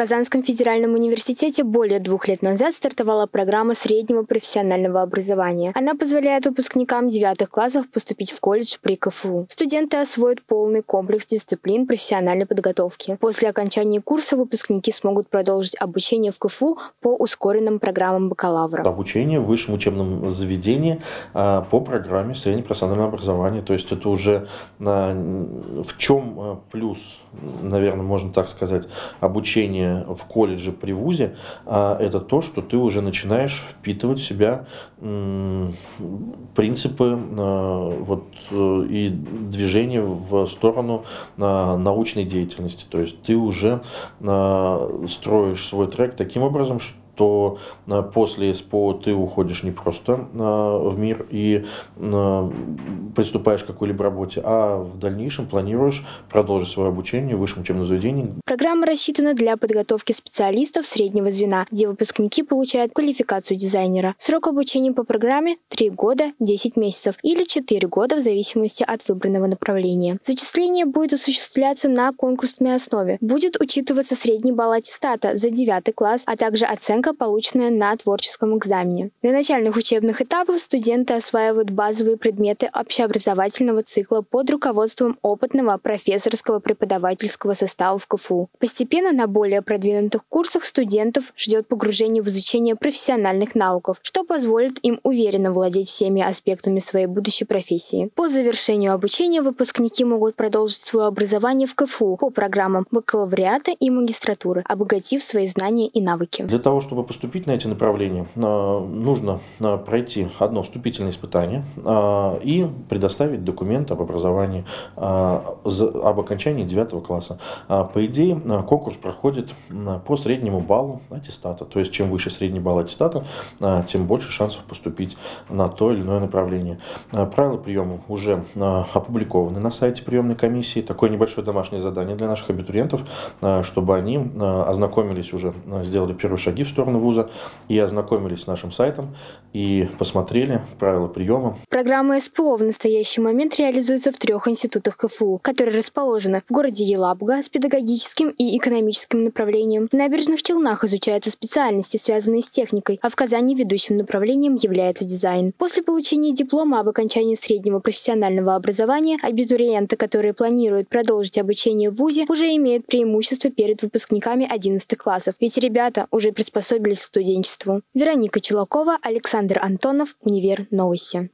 Казанском федеральном университете более 2 лет назад стартовала программа среднего профессионального образования. Она позволяет выпускникам 9 классов поступить в колледж при КФУ. Студенты освоят полный комплекс дисциплин профессиональной подготовки. После окончания курса выпускники смогут продолжить обучение в КФУ по ускоренным программам бакалавра. Обучение в высшем учебном заведении по программе среднего профессионального образования. То есть это уже в чем плюс, наверное, можно так сказать, обучение в колледже при вузе, это то, что ты уже начинаешь впитывать в себя принципы и движение в сторону научной деятельности. То есть ты уже строишь свой трек таким образом, что после СПО ты уходишь не просто в мир и приступаешь к какой-либо работе, а в дальнейшем планируешь продолжить свое обучение в высшем учебном заведении. Программа рассчитана для подготовки специалистов среднего звена, где выпускники получают квалификацию дизайнера. Срок обучения по программе – 3 года, 10 месяцев или 4 года в зависимости от выбранного направления. Зачисление будет осуществляться на конкурсной основе. Будет учитываться средний балл аттестата за 9 класс, а также оценка, полученная на творческом экзамене. Для начальных учебных этапов студенты осваивают базовые предметы общеобразовательного цикла под руководством опытного профессорского преподавательского состава в КФУ. Постепенно на более продвинутых курсах студентов ждет погружение в изучение профессиональных науков, что позволит им уверенно владеть всеми аспектами своей будущей профессии. По завершению обучения выпускники могут продолжить свое образование в КФУ по программам бакалавриата и магистратуры, обогатив свои знания и навыки. Для того, чтобы поступить на эти направления, нужно пройти одно вступительное испытание и предоставить документ об образовании, об окончании 9 класса. По идее, конкурс проходит по среднему баллу аттестата. То есть, чем выше средний балл аттестата, тем больше шансов поступить на то или иное направление. Правила приема уже опубликованы на сайте приемной комиссии. Такое небольшое домашнее задание для наших абитуриентов, чтобы они ознакомились уже, сделали первые шаги в сторону вуза и ознакомились с нашим сайтом и посмотрели правила приема. Программа СПО в настоящий момент реализуется в 3 институтах КФУ, которые расположены в городе Елабуга с педагогическим и экономическим направлением. В Набережных Челнах изучаются специальности, связанные с техникой, а в Казани ведущим направлением является дизайн. После получения диплома об окончании среднего профессионального образования абитуриенты, которые планируют продолжить обучение в вузе, уже имеют преимущество перед выпускниками 11 классов, ведь ребята уже приспособились к студенчеству. Вероника Чулакова, Александр Антонов, Универ Новости.